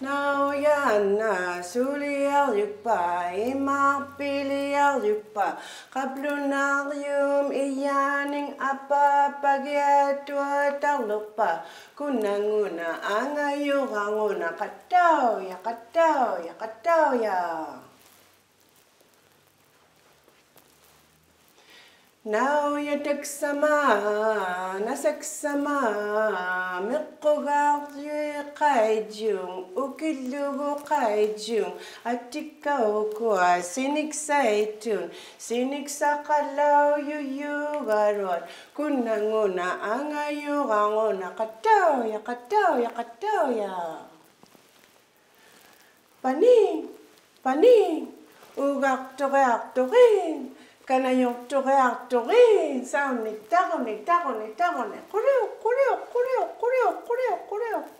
Naujaullunga, sulialjukpa, imarpilialjukpa, kaplunarium iyaning apa pagiatua tarlupa, kunanguna angayuranguna, katauya, katauya, katauya. Nauja taksama, nasaksama, miqqugaarju qaidjung, ukillugu qaidjung, atikaukua, siniksaitun, siniksaqalaw yuyugaron, kunanguna angayuganguna, qatauya, qatauya, qatauya. Paning, paning, ugaqtuqaqtuqin. Kanayong turin, saon ni taron, kureo, kureo, kureo, kureo, kureo, kureo.